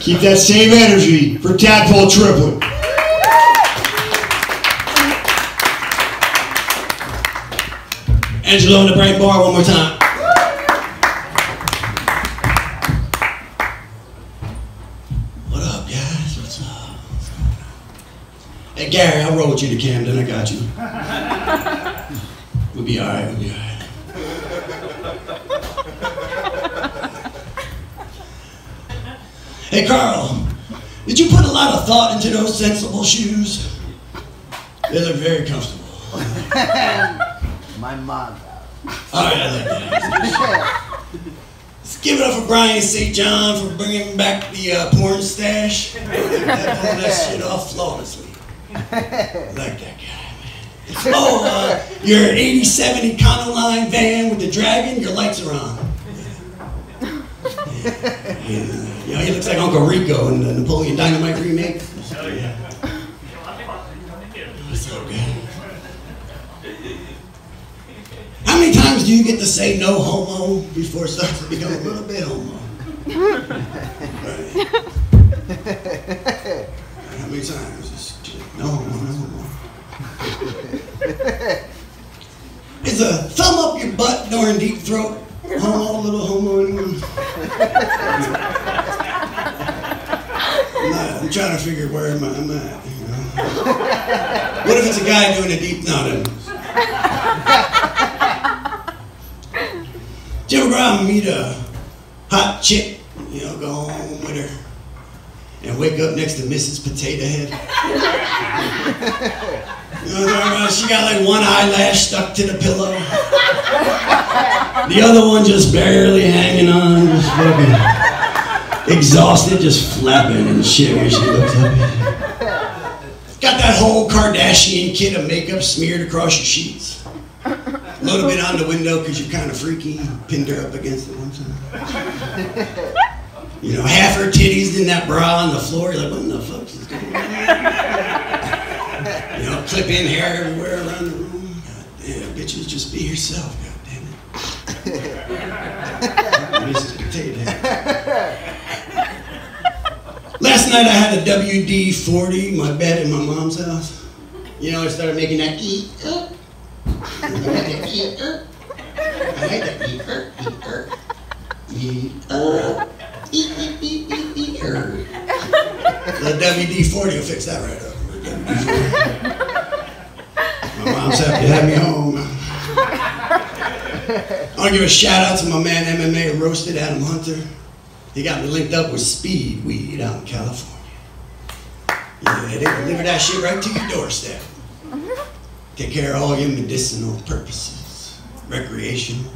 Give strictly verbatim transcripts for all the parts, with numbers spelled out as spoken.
Keep that same energy for Tadpole Triplett. Angelo in the Brighton Bar one more time. What up, guys? What's up? Hey, Gary, I'll roll with you to Camden. I got you. We'll be all right. We'll be all right. Hey, Carl, did you put a lot of thought into those sensible shoes? They look very comfortable. My mom. All right, I like that. Let's give it up for Brian Saint John for bringing back the uh, porn stash. Pulling that shit off flawlessly. I like that guy, man. Oh, uh, your eighty-seven Econoline van with the dragon, your lights are on. Yeah. Yeah. You know, he looks like Uncle Rico in the Napoleon Dynamite remake. Oh, yeah. That's so good. How many times do you get to say no homo before it starts to become a little bit homo? Right. How many times? Just, no homo, no homo. Is a thumb up your butt during deep throat homo, little homo anyone? I'm trying to figure where I'm at, you know? What if it's a guy doing a deep nodding? Jim Brown meet a hot chick, you know, go home with her, and wake up next to Missus Potato Head. You know what I'm talking about? She got like one eyelash stuck to the pillow. The other one just barely hanging on, just fucking... exhausted, just flapping and shit when she looks up. Got that whole Kardashian kit of makeup smeared across your sheets. A little bit on the window because you're kind of freaky. Pinned her up against it one time. You know, half her titties in that bra on the floor. You're like, what in the fuck is going on? You know, clip in hair everywhere around the room. God damn, bitches, just be yourself. God damn it. Missus Potato Head. Last night I had a W D forty, my bed in my mom's house. You know, I started making that eat up. I had that eat up. I had that eat up, eat up. Eat up. Eat, eat, eat, eat, eat, eat. The W D forty will fix that right up. My, my mom's happy to have me home. I want to give a shout out to my man M M A Roasted, Adam Hunter. He got me linked up with Speed Weed out in California. Yeah, they deliver that shit right to your doorstep. Take care of all your medicinal purposes. Recreational,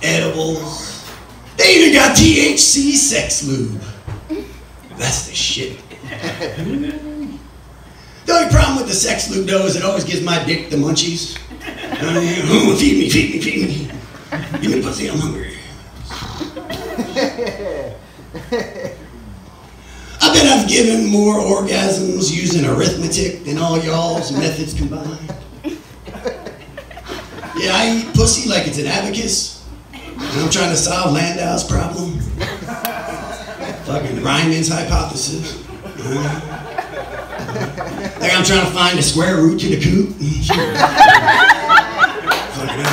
edibles. They even got T H C sex lube. That's the shit. The only problem with the sex lube though is it always gives my dick the munchies. I mean, oh, feed me, feed me, feed me. Give me pussy, I'm hungry. I bet I've given more orgasms using arithmetic than all y'all's methods combined. Yeah, I eat pussy like it's an abacus, and I'm trying to solve Landau's problem. Fucking Riemann's hypothesis. Uh, like I'm trying to find the square root to the coot. Fucking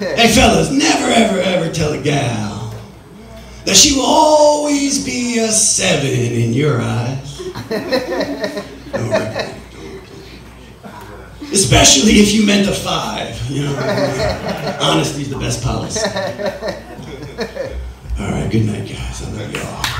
Hey fellas, never ever ever tell a gal that she will always be a seven in your eyes. Don't recommend it. Especially if you meant a five, you know. Honesty's the best policy. Alright, good night guys. I love y'all.